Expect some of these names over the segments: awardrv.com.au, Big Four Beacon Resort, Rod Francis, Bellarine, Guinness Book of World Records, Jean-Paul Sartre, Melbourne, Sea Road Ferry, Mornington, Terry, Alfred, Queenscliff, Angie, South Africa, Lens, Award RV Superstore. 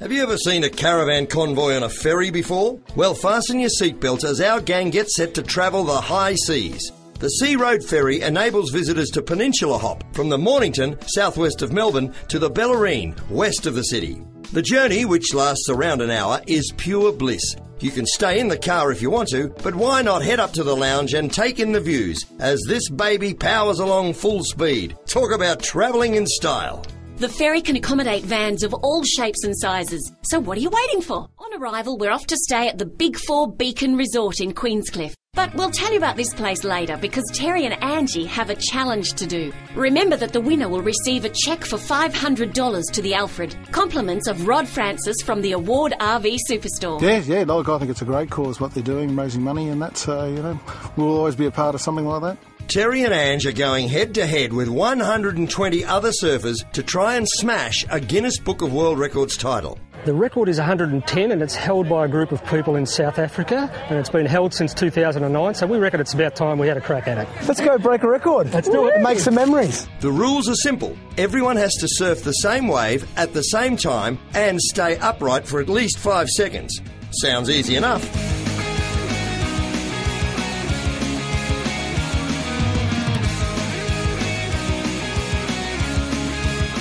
Have you ever seen a caravan convoy on a ferry before? Well, fasten your seatbelts as our gang gets set to travel the high seas. The Sea Road Ferry enables visitors to peninsula hop from the Mornington, southwest of Melbourne, to the Bellarine, west of the city. The journey, which lasts around an hour, is pure bliss. You can stay in the car if you want to, but why not head up to the lounge and take in the views as this baby powers along full speed. Talk about travelling in style. The ferry can accommodate vans of all shapes and sizes, so what are you waiting for? On arrival, we're off to stay at the Big Four Beacon Resort in Queenscliff. But we'll tell you about this place later because Terry and Angie have a challenge to do. Remember that the winner will receive a cheque for $500 to the Alfred. Compliments of Rod Francis from the Award RV Superstore. Yeah, look, I think it's a great cause what they're doing, raising money and that's, we'll always be a part of something like that. Terry and Ange are going head-to-head with 120 other surfers to try and smash a Guinness Book of World Records title. The record is 110 and it's held by a group of people in South Africa and it's been held since 2009, so we reckon it's about time we had a crack at it. Let's go break a record. Let's do it and make some memories. The rules are simple. Everyone has to surf the same wave at the same time and stay upright for at least 5 seconds. Sounds easy enough.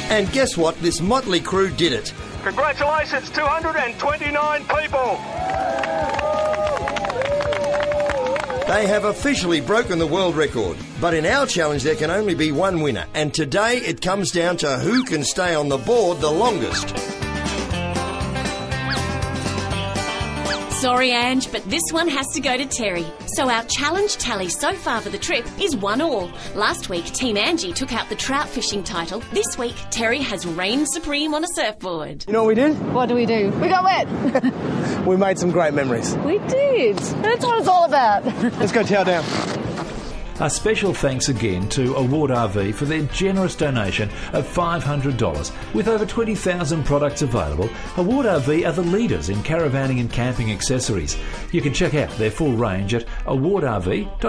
And guess what? This motley crew did it. Congratulations, 229 people. They have officially broken the world record. But in our challenge, there can only be one winner. And today, it comes down to who can stay on the board the longest. Sorry, Ange, but this one has to go to Terry. So our challenge tally so far for the trip is 1-1. Last week, Team Angie took out the trout fishing title. This week, Terry has reigned supreme on a surfboard. You know what we did? What do? We got wet. We made some great memories. We did. That's what it's all about. Let's go chow down. A special thanks again to Award RV for their generous donation of $500. With over 20,000 products available, Award RV are the leaders in caravanning and camping accessories. You can check out their full range at awardrv.com.au.